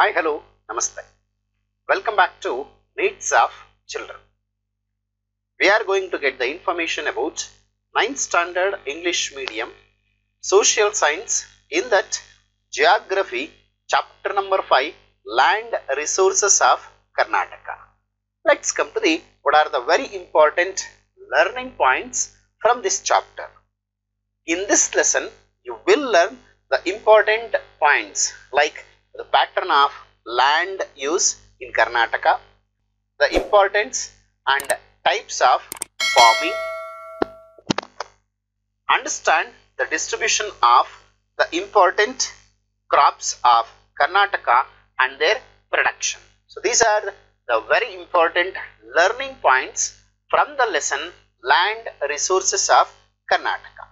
Hi, hello, namaste. Welcome back to Needs of Children. We are going to get the information about 9th standard English medium social science, in that geography chapter number 5, land resources of Karnataka. Let's come to the what are the very important learning points from this chapter. In this lesson, you will learn the important points like the pattern of land use in Karnataka, the importance and types of farming, understand the distribution of the important crops of Karnataka and their production. So these are the very important learning points from the lesson land resources of Karnataka.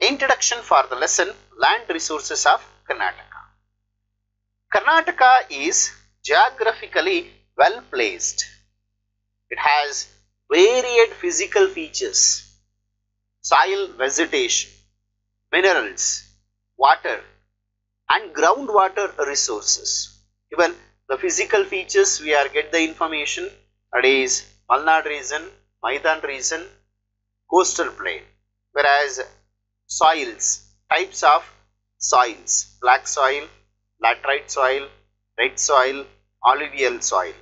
Introduction for the lesson land resources of Karnataka. Karnataka is geographically well placed. It has varied physical features, soil, vegetation, minerals, water and groundwater resources. Even the physical features we are get the information, that is Malnad region, Maidan region, coastal plain, whereas soils, types of soils, black soil, laterite soil, red soil, alluvial soil.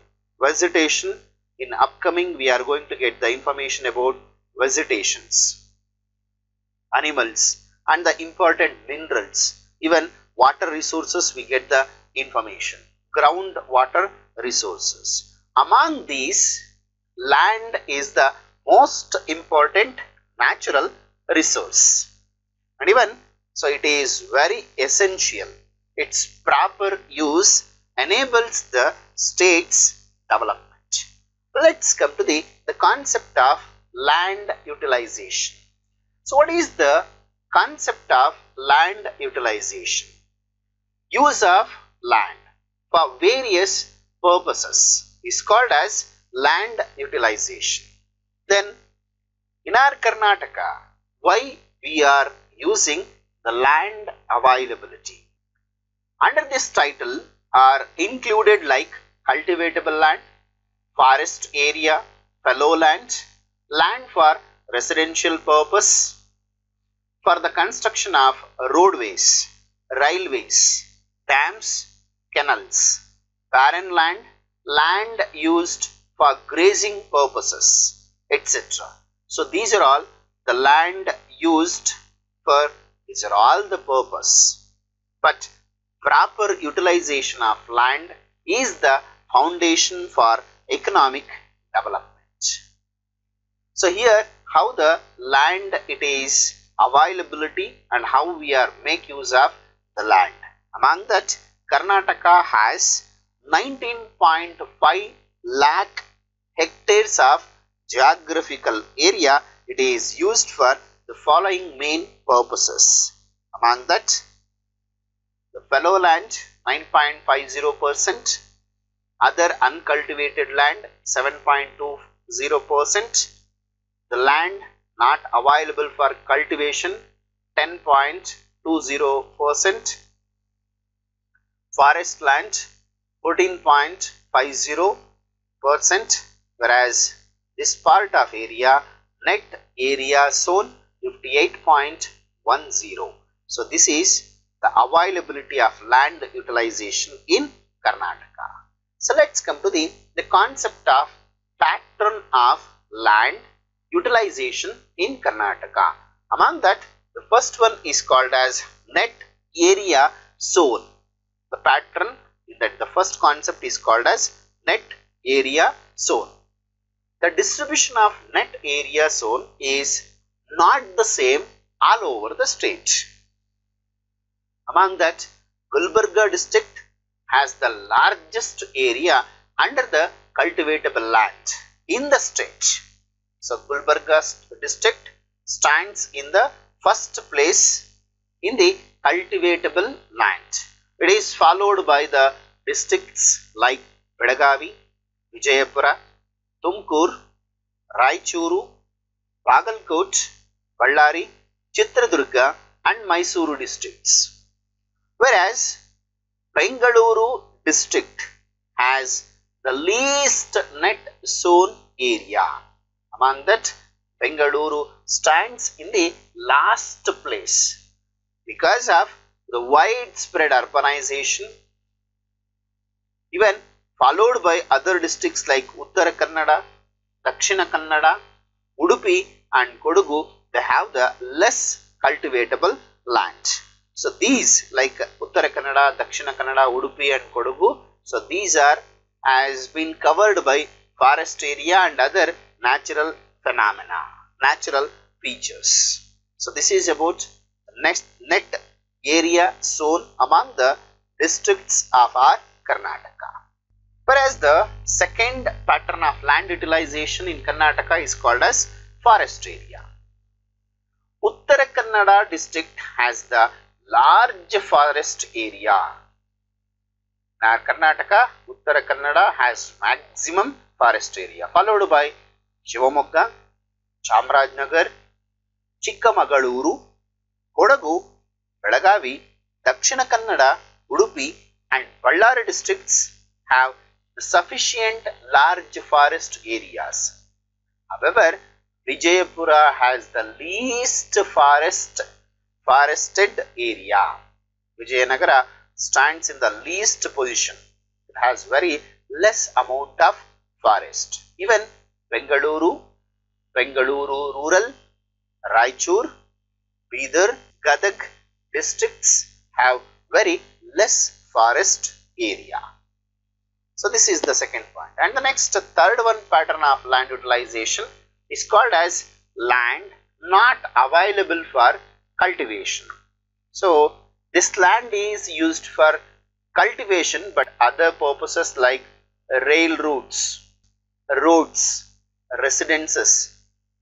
Vegetation, in upcoming we are going to get the information about vegetations, animals and the important minerals. Even water resources we get the information, ground water resources. Among these, land is the most important natural resource. And even so, it is very essential. Its proper use enables the state's development. Let's come to the concept of land utilization. So what is the concept of land utilization? Use of land for various purposes is called as land utilization. Then in our Karnataka, why we are using the land availability. Under this title are included like cultivatable land, forest area, fallow land, land for residential purpose, for the construction of roadways, railways, dams, canals, barren land, land used for grazing purposes, etc. So these are all the land used for, these are all the purpose, but proper utilization of land is the foundation for economic development. So here how the land, it is availability and how we are make use of the land. Among that, Karnataka has 19.5 lakh hectares of geographical area. It is used for the following main purposes. Among that, the fallow land 9.50%, other uncultivated land 7.20%, the land not available for cultivation 10.20%, forest land 14.50%, whereas this part of area, net area zone 58.10. So this is the availability of land utilization in Karnataka. So let's come to the concept of pattern of land utilization in Karnataka. Among that, the first one is called as net area zone. The pattern, that the first concept is called as net area zone. The distribution of net area zone is not the same all over the state. Among that, Gulbarga district has the largest area under the cultivatable land in the state. So Gulbarga district stands in the first place in the cultivatable land. It is followed by the districts like Belagavi, Vijayapura, Tumkur, Raichuru, Bagalkot, Ballari, Chitradurga and Mysuru districts. Whereas Bengaluru district has the least net zone area. Among that, Bengaluru stands in the last place because of the widespread urbanization, even followed by other districts like Uttara Kannada, Dakshina Kannada, Udupi and Kodagu. They have the less cultivatable land. So these, like Uttara Kannada, Dakshina Kannada, Udupi and Kodagu, so these are has been covered by forest area and other natural phenomena, natural features. So this is about net area zone among the districts of our Karnataka. Whereas the second pattern of land utilization in Karnataka is called as forest area. Uttara Kannada district has the large forest area. Now Karnataka, Uttara Kannada has maximum forest area, followed by Shivamogga, Chamrajnagar, Chikkamagaluru, Kodagu, Belagavi, Dakshina Kannada, Udupi and Ballari districts have sufficient large forest areas. However, Vijayapura has the least forested area. Vijayanagara stands in the least position. It has very less amount of forest. Even Bengaluru rural, Raichur, Bidar, Gadag districts have very less forest area. So this is the second point. And the next third one pattern of land utilization is called as land not available for cultivation. So this land is used for cultivation but other purposes like rail routes, roads, residences,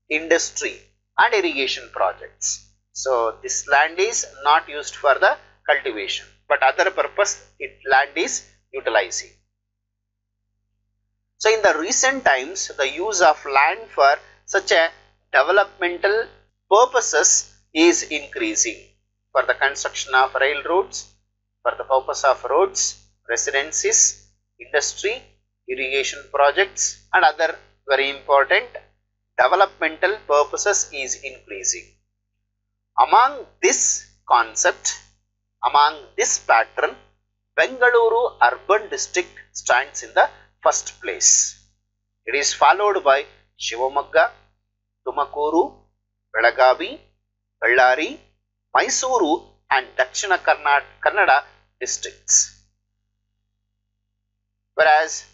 industry and irrigation projects. So this land is not used for the cultivation but other purpose it land is utilizing. So in the recent times the use of land for such a developmental purposes is increasing for the construction of railroads, for the purpose of roads, residences, industry, irrigation projects and other very important developmental purposes is increasing. Among this concept, among this pattern, Bengaluru urban district stands in the first place. It is followed by Shivamogga, Tumkuru, Belagavi, Ballari, Mysuru and Dakshina Kannada districts. Whereas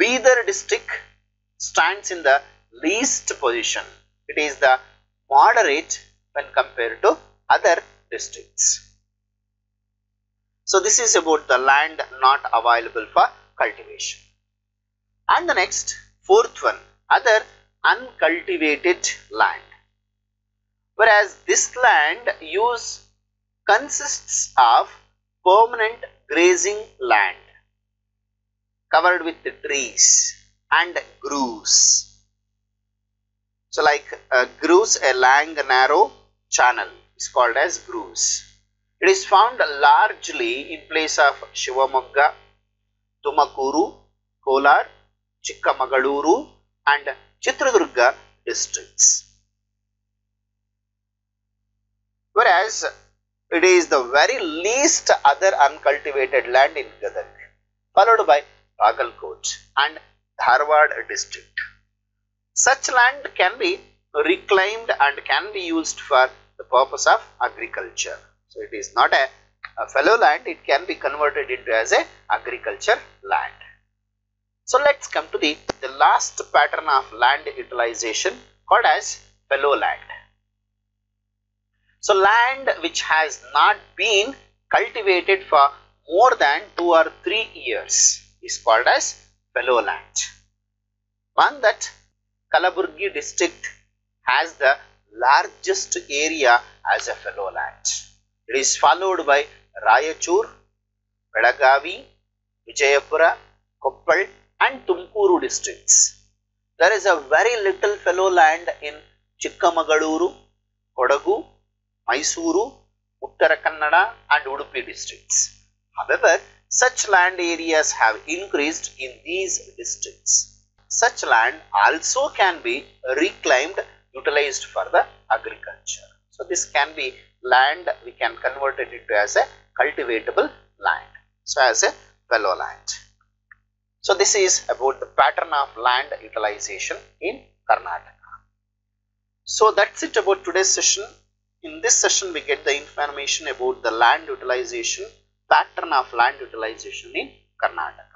Bidar district stands in the least position. It is the moderate when compared to other districts. So this is about the land not available for cultivation. And the next fourth one, other uncultivated land. Whereas this land use consists of permanent grazing land covered with the trees and grooves. So like grooves, a long narrow channel is called as grooves. It is found largely in place of Shivamogga, Tumkuru, Kolar, Chikkamagaluru and Chitradurga districts. Whereas it is the very least other uncultivated land in Gadag, followed by Bagalkot and Dharwad district. Such land can be reclaimed and can be used for the purpose of agriculture. So it is not a fallow land, it can be converted into as a agriculture land. So let's come to the last pattern of land utilization called as fallow land. So land which has not been cultivated for more than 2 or 3 years is called as fallow land. One that Kalaburagi district has the largest area as a fallow land. It is followed by Raichur, Belagavi, Vijayapura, Koppal and Tumkuru districts. There is a very little fallow land in Chikkamagaluru, Kodagu, Mysuru, Uttara Kannada and Udupi districts. However, such land areas have increased in these districts. Such land also can be reclaimed, utilized for the agriculture. So, this can be land, we can convert it into as a cultivatable land, so as a fallow land. So, this is about the pattern of land utilization in Karnataka. So, that's it about today's session. In this session, we get the information about the land utilization, pattern of land utilization in Karnataka.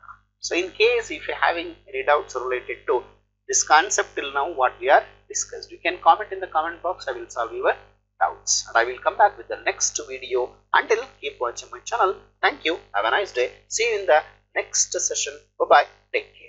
So, in case if you are having any doubts related to this concept till now what we are discussed, you can comment in the comment box. I will solve your doubts and I will come back with the next video. Until, keep watching my channel. Thank you. Have a nice day. See you in the next session. Bye bye. Take care.